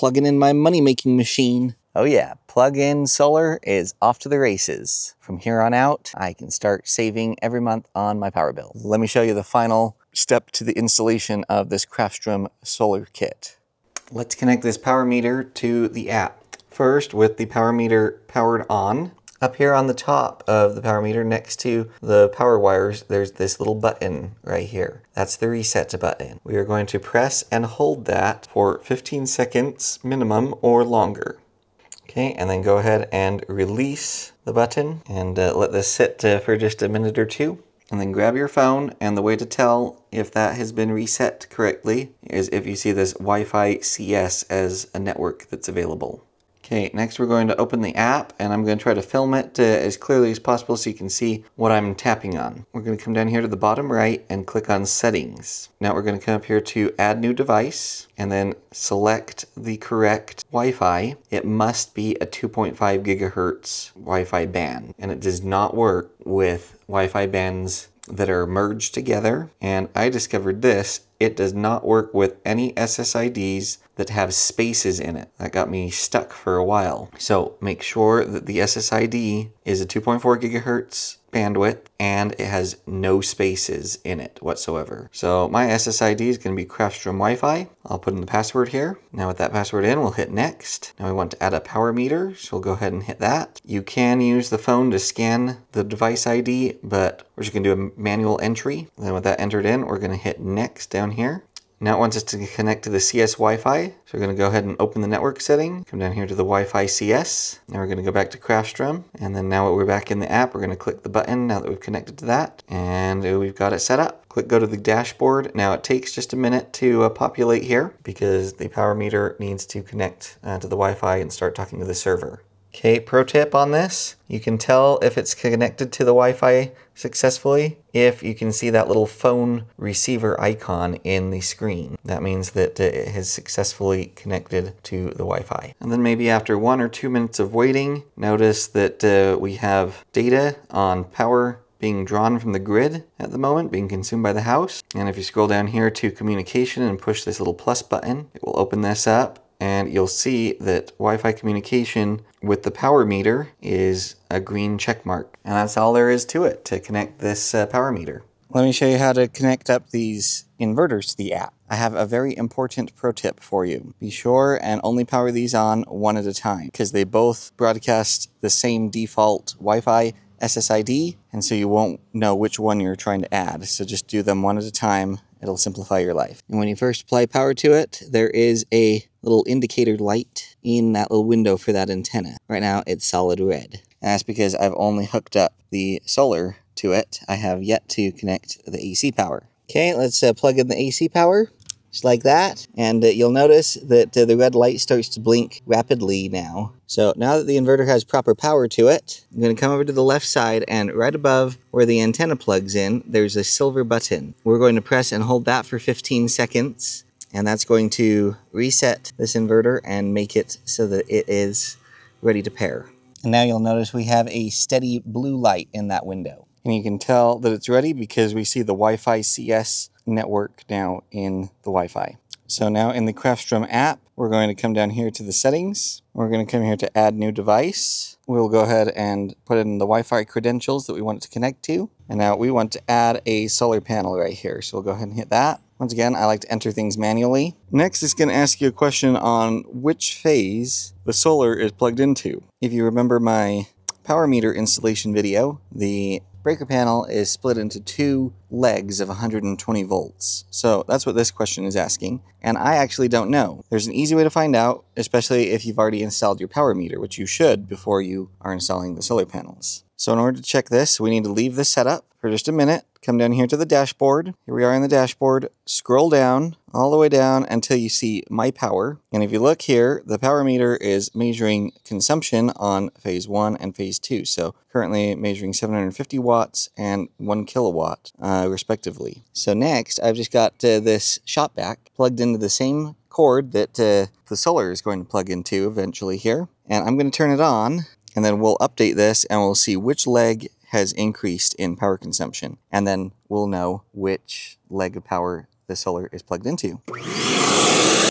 plugging in my money-making machine. Oh yeah, plug-in solar is off to the races. From here on out, I can start saving every month on my power bill. Let me show you the final step to the installation of this Craftstrom solar kit. Let's connect this power meter to the app. First, with the power meter powered on, up here on the top of the power meter next to the power wires, there's this little button right here. That's the reset button. We are going to press and hold that for 15 seconds minimum or longer. Okay, and then go ahead and release the button and let this sit for just a minute or two. And then grab your phone, and the way to tell if that has been reset correctly is if you see this Wi-Fi CS as a network that's available. Okay, next we're going to open the app, and I'm going to try to film it as clearly as possible so you can see what I'm tapping on. We're going to come down here to the bottom right and click on Settings. Now we're going to come up here to Add New Device, and then select the correct Wi-Fi. It must be a 2.5 gigahertz Wi-Fi band, and it does not work with Wi-Fi bands that are merged together. And I discovered this, it does not work with any SSIDs that have spaces in it. That got me stuck for a while. So make sure that the SSID is a 2.4 gigahertz bandwidth and it has no spaces in it whatsoever. So my SSID is going to be Craftstrom Wi-Fi. I'll put in the password here. Now with that password in, we'll hit next. Now we want to add a power meter, so we'll go ahead and hit that. You can use the phone to scan the device ID, but we're just going to do a manual entry. Then with that entered in, we're going to hit next down here. Now it wants us to connect to the CS Wi-Fi. So we're gonna go ahead and open the network setting, come down here to the Wi-Fi CS. Now we're gonna go back to Craftstrom. And then now that we're back in the app, we're gonna click the button now that we've connected to that. And we've got it set up. Click go to the dashboard. Now it takes just a minute to populate here because the power meter needs to connect to the Wi-Fi and start talking to the server. Okay, pro tip on this, you can tell if it's connected to the Wi-Fi successfully if you can see that little phone receiver icon in the screen. That means that it has successfully connected to the Wi-Fi. And then maybe after 1 or 2 minutes of waiting, notice that we have data on power being drawn from the grid at the moment, being consumed by the house. And if you scroll down here to communication and push this little plus button, it will open this up. And you'll see that Wi-Fi communication with the power meter is a green check mark. And that's all there is to it, to connect this power meter. Let me show you how to connect up these inverters to the app. I have a very important pro tip for you. Be sure and only power these on one at a time because they both broadcast the same default Wi-Fi SSID, and so you won't know which one you're trying to add. So just do them one at a time. It'll simplify your life. And when you first apply power to it, there is a little indicator light in that little window for that antenna. Right now, it's solid red. And that's because I've only hooked up the solar to it. I have yet to connect the AC power. Okay, let's plug in the AC power, just like that. And you'll notice that the red light starts to blink rapidly now. So now that the inverter has proper power to it, I'm going to come over to the left side, and right above where the antenna plugs in, there's a silver button. We're going to press and hold that for 15 seconds. And that's going to reset this inverter and make it so that it is ready to pair. And now you'll notice we have a steady blue light in that window. And you can tell that it's ready because we see the Wi-Fi CS network now in the Wi-Fi. So now in the Craftstrom app, we're going to come down here to the settings. We're going to come here to add new device. We'll go ahead and put in the Wi-Fi credentials that we want it to connect to. And now we want to add a solar panel right here. So we'll go ahead and hit that. Once again, I like to enter things manually. Next, it's going to ask you a question on which phase the solar is plugged into. If you remember my power meter installation video, the breaker panel is split into two legs of 120 volts. So that's what this question is asking. And I actually don't know. There's an easy way to find out, especially if you've already installed your power meter, which you should before you are installing the solar panels. So in order to check this, we need to leave this setup for just a minute. Come down here to the dashboard. Here we are in the dashboard. Scroll down, all the way down until you see My Power. And if you look here, the power meter is measuring consumption on phase 1 and phase 2. So currently measuring 750 watts and 1 kilowatt, respectively. So next, I've just got this shop vac plugged into the same cord that the solar is going to plug into eventually here. And I'm going to turn it on, and then we'll update this, and we'll see which leg has increased in power consumption. And then we'll know which leg of power the solar is plugged into.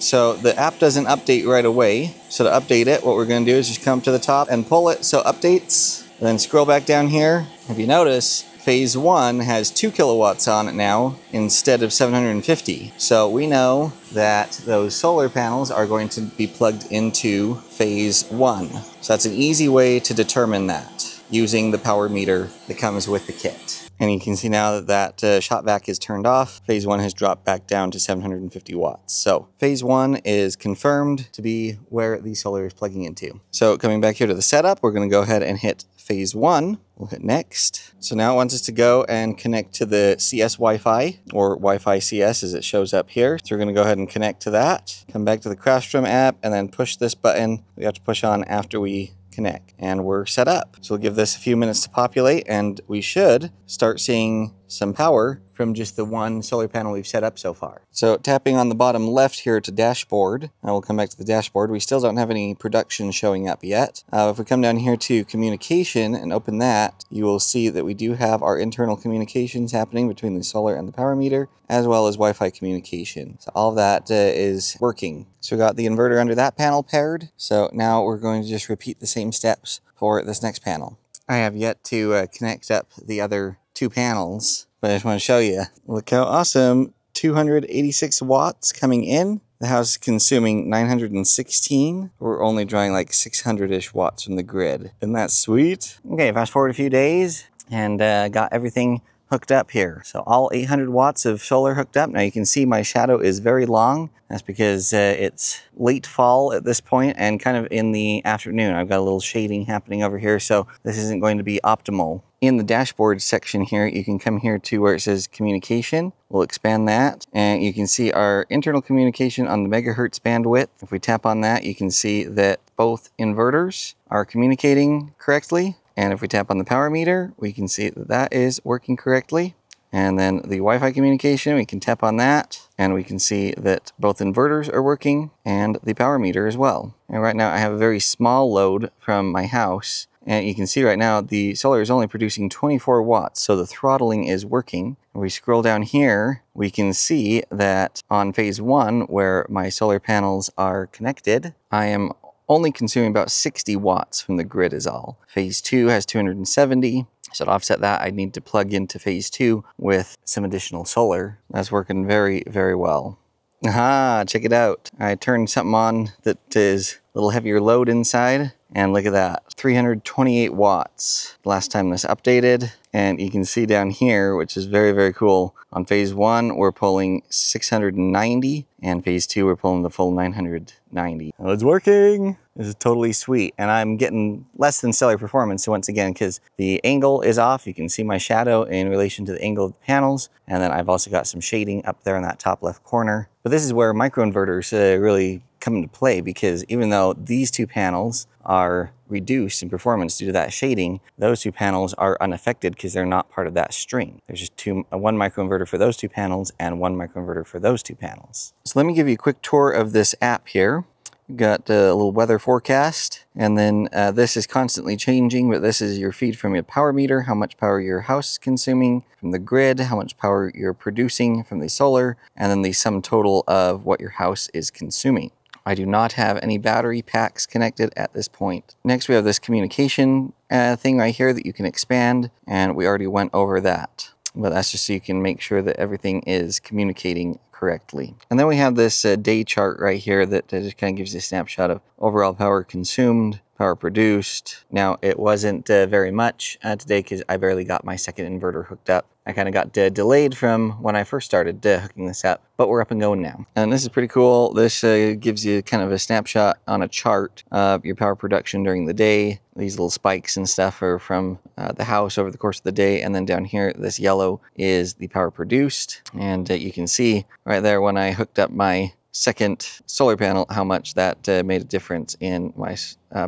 So the app doesn't update right away. So to update it, what we're gonna do is just come to the top and pull it, so updates, and then scroll back down here. If you notice, phase one has 2 kilowatts on it now instead of 750. So we know that those solar panels are going to be plugged into phase one. So that's an easy way to determine that, using the power meter that comes with the kit. And you can see now that shop vac is turned off. Phase one has dropped back down to 750 watts. So phase one is confirmed to be where the solar is plugging into. So coming back here to the setup, we're gonna go ahead and hit phase one. We'll hit next. So now it wants us to go and connect to the CS Wi-Fi, or Wi-Fi CS as it shows up here. So we're gonna go ahead and connect to that. Come back to the Craftstrom app and then push this button we have to push on after we connect, and we're set up. So we'll give this a few minutes to populate and we should start seeing some power from just the one solar panel we've set up so far. So tapping on the bottom left here to dashboard, I will come back to the dashboard. We still don't have any production showing up yet. If we come down here to communication and open that, you will see that we do have our internal communications happening between the solar and the power meter, as well as Wi-Fi communication. So all of that is working. So we got the inverter under that panel paired. So now we're going to just repeat the same steps for this next panel. I have yet to connect up the other two panels, but I just want to show you. Look how awesome, 286 watts coming in. The house is consuming 916. We're only drawing like 600-ish watts from the grid. Isn't that sweet? Okay, fast forward a few days and got everything hooked up here. So all 800 watts of solar hooked up. Now you can see my shadow is very long. That's because it's late fall at this point and kind of in the afternoon. I've got a little shading happening over here, so this isn't going to be optimal. In the dashboard section here, you can come here to where it says communication. We'll expand that and you can see our internal communication on the megahertz bandwidth. If we tap on that, you can see that both inverters are communicating correctly. And if we tap on the power meter, we can see that that is working correctly. And then the Wi-Fi communication, we can tap on that and we can see that both inverters are working and the power meter as well. And right now I have a very small load from my house. And you can see right now the solar is only producing 24 watts, so the throttling is working. If we scroll down here, we can see that on phase one, where my solar panels are connected, I am only consuming about 60 watts from the grid is all. Phase two has 270. So to offset that, I need to plug into phase two with some additional solar. That's working very, very well. Aha, check it out. I turned something on that is a little heavier load inside, and look at that, 328 watts. Last time this updated, and you can see down here, which is very, very cool. On phase one, we're pulling 690, and phase two, we're pulling the full 990. Oh, it's working. This is totally sweet. And I'm getting less than stellar performance once again, because the angle is off. You can see my shadow in relation to the angle of the panels. And then I've also got some shading up there in that top left corner. But this is where microinverters really come into play, because even though these two panels are reduced in performance due to that shading, those two panels are unaffected because they're not part of that string. There's just one microinverter for those two panels and one microinverter for those two panels. So let me give you a quick tour of this app here. We've got a little weather forecast, and then this is constantly changing, but this is your feed from your power meter, how much power your house is consuming from the grid, how much power you're producing from the solar, and then the sum total of what your house is consuming. I do not have any battery packs connected at this point. Next, we have this communication thing right here that you can expand, and we already went over that. But that's just so you can make sure that everything is communicating correctly. And then we have this day chart right here that just kind of gives you a snapshot of overall power consumed, power produced. Now, it wasn't very much today because I barely got my second inverter hooked up. I kind of got delayed from when I first started hooking this up, but we're up and going now. And this is pretty cool. This gives you kind of a snapshot on a chart of your power production during the day. These little spikes and stuff are from the house over the course of the day. And then down here, this yellow is the power produced. And you can see right there when I hooked up my second solar panel, how much that made a difference in my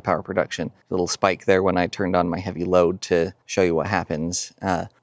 power production. Little spike there when I turned on my heavy load to show you what happens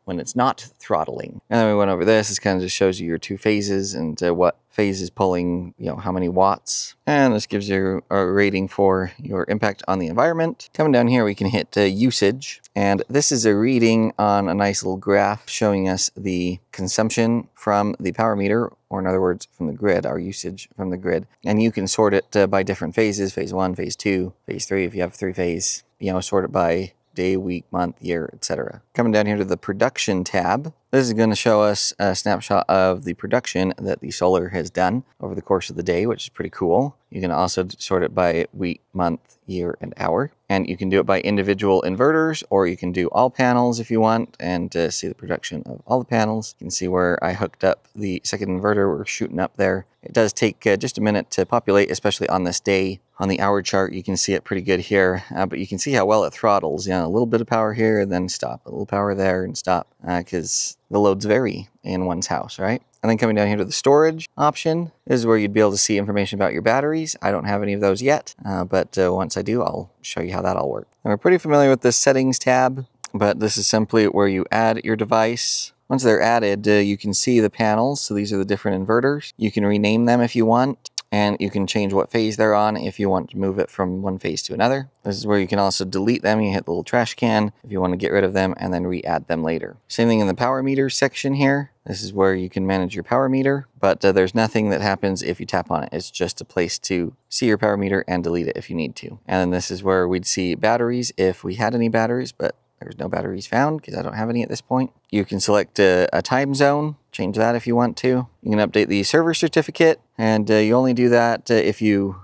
when it's not throttling. And then we went over this. This kind of just shows you your two phases and what phase is pulling, you know, how many watts. And this gives you a rating for your impact on the environment. Coming down here, we can hit usage. And this is a reading on a nice little graph showing us the consumption from the power meter, or in other words, from the grid, our usage from the grid. And you can sort it by different phases, phase one, phase two, phase three, if you have three phase, you know, sort it by day, week, month, year, etc. Coming down here to the production tab, this is going to show us a snapshot of the production that the solar has done over the course of the day, which is pretty cool. You can also sort it by week, month, year, and hour. And you can do it by individual inverters, or you can do all panels if you want and see the production of all the panels. You can see where I hooked up the second inverter. We're shooting up there. It does take just a minute to populate, especially on this day. On the hour chart, you can see it pretty good here, but you can see how well it throttles. You know, a little bit of power here and then stop, a little power there and stop, because the loads vary in one's house, right? And then coming down here to the storage option, this is where you'd be able to see information about your batteries. I don't have any of those yet, but once I do, I'll show you how that all works. And we're pretty familiar with the settings tab, but this is simply where you add your device. Once they're added, you can see the panels. So these are the different inverters. You can rename them if you want, and you can change what phase they're on if you want to move it from one phase to another. This is where you can also delete them. You hit the little trash can if you want to get rid of them and then re-add them later. Same thing in the power meter section here. This is where you can manage your power meter, but there's nothing that happens if you tap on it. It's just a place to see your power meter and delete it if you need to. And then this is where we'd see batteries if we had any batteries, but there's no batteries found because I don't have any at this point. You can select a time zone, change that if you want to. You can update the server certificate, and you only do that if you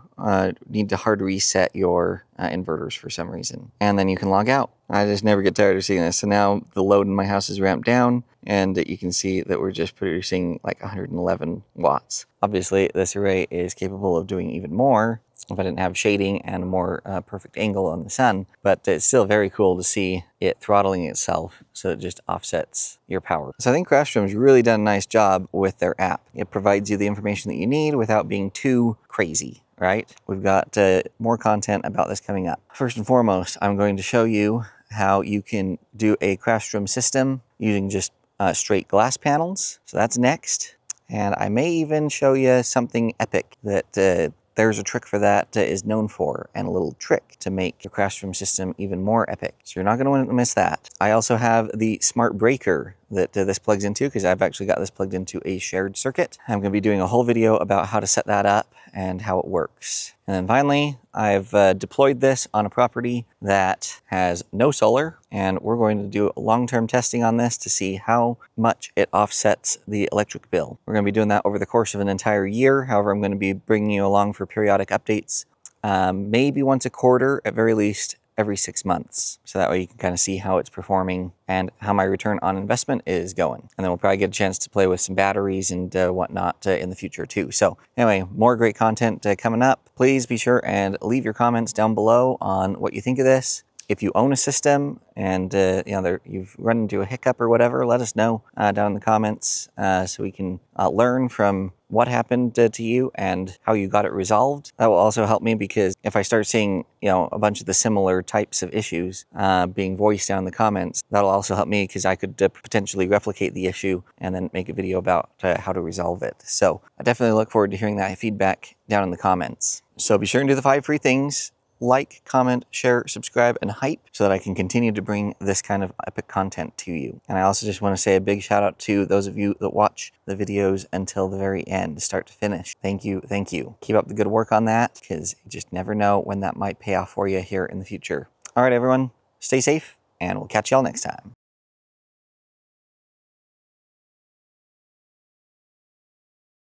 need to hard reset your inverters for some reason. And then you can log out. I just never get tired of seeing this. So now the load in my house is ramped down, and you can see that we're just producing like 111 watts. Obviously, this array is capable of doing even more if I didn't have shading and a more perfect angle on the sun, but it's still very cool to see it throttling itself so it just offsets your power. So I think Craftstrom's really done a nice job with their app. It provides you the information that you need without being too crazy, right? We've got more content about this coming up. First and foremost, I'm going to show you how you can do a Craftstrom system using just straight glass panels. So that's next. And I may even show you something epic that there's a trick for that is known for, and a little trick to make your Craftstrom system even more epic. So you're not going to want to miss that. I also have the smart breaker that this plugs into, because I've actually got this plugged into a shared circuit. I'm going to be doing a whole video about how to set that up and how it works. And then finally, I've deployed this on a property that has no solar, and we're going to do long-term testing on this to see how much it offsets the electric bill. We're going to be doing that over the course of an entire year. However, I'm going to be bringing you along for periodic updates, maybe once a quarter at very least, every 6 months. So that way you can kind of see how it's performing and how my return on investment is going. And then we'll probably get a chance to play with some batteries and whatnot in the future too. So anyway, more great content coming up. Please be sure and leave your comments down below on what you think of this. If you own a system and you've run into a hiccup or whatever, let us know down in the comments so we can learn from what happened to you and how you got it resolved. That will also help me, because if I start seeing a bunch of the similar types of issues being voiced down in the comments, that'll also help me, because I could potentially replicate the issue and then make a video about how to resolve it. So I definitely look forward to hearing that feedback down in the comments. So be sure and do the 5 free things. Like, comment, share, subscribe, and hype so that I can continue to bring this kind of epic content to you. And I also just want to say a big shout out to those of you that watch the videos until the very end, start to finish. Thank you, thank you. Keep up the good work on that, because you just never know when that might pay off for you here in the future. All right, everyone, stay safe, and we'll catch y'all next time.